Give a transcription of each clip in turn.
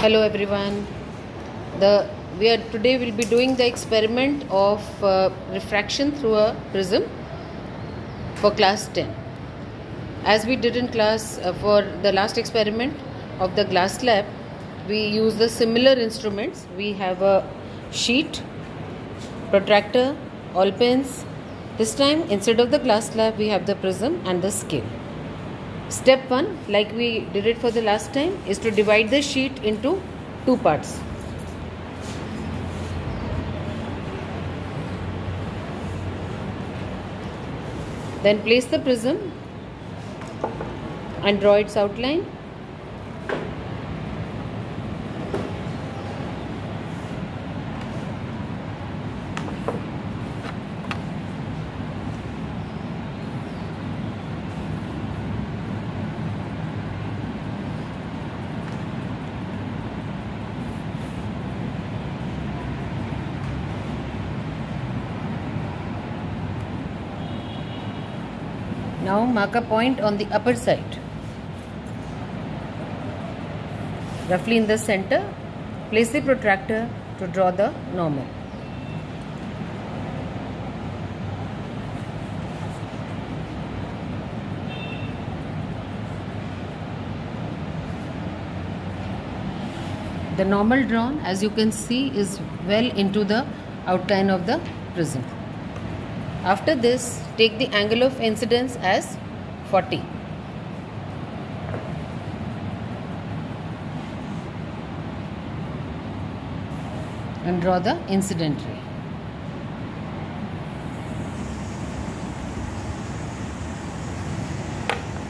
Hello everyone, today we'll be doing the experiment of refraction through a prism for class 10. As we did in class for the last experiment of the glass slab, we use the similar instruments. We have a sheet, protractor, all pins. This time instead of the glass slab we have the prism and the scale. Step 1, like we did it for the last time, is to divide the sheet into two parts. Then place the prism and draw its outline. Now mark a point on the upper side, roughly in the center. Place the protractor to draw the normal. The normal drawn, as you can see, is well into the outline of the prism. After this, take the angle of incidence as 40. And draw the incident ray.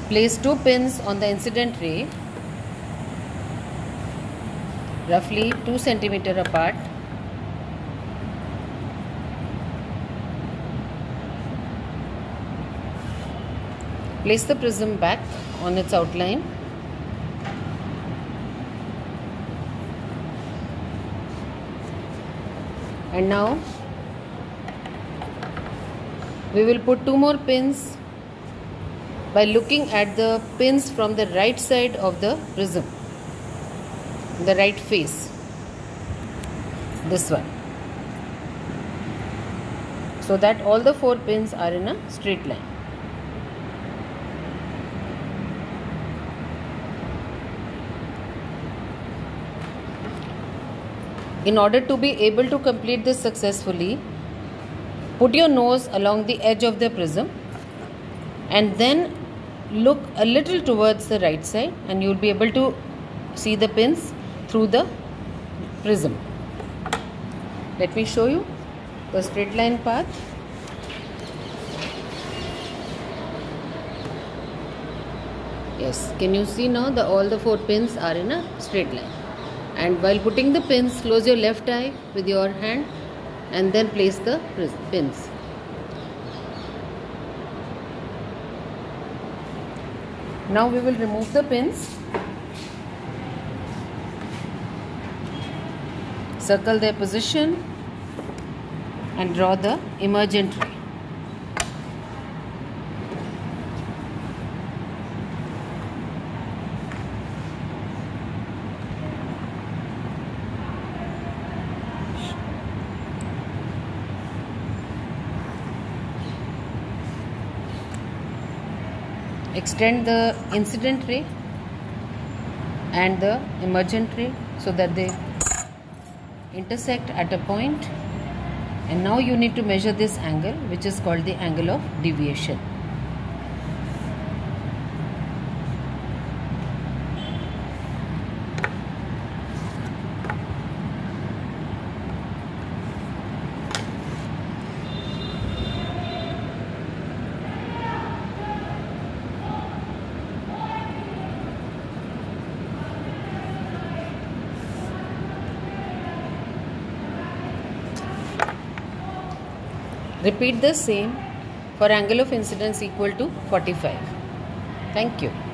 Place two pins on the incident ray, roughly 2 cm apart. Place the prism back on its outline. And now we will put two more pins by looking at the pins from the right side of the prism, the right face, this one, so that all the four pins are in a straight line. In order to be able to complete this successfully, put your nose along the edge of the prism and then look a little towards the right side, and you will be able to see the pins through the prism. Let me show you the straight line path. Yes, can you see now that all the four pins are in a straight line? And while putting the pins, close your left eye with your hand and then place the pins. Now we will remove the pins. Circle their position and draw the emergent ray. Extend the incident ray and the emergent ray so that they intersect at a point. And now you need to measure this angle, which is called the angle of deviation. Repeat the same for angle of incidence equal to 45. Thank you.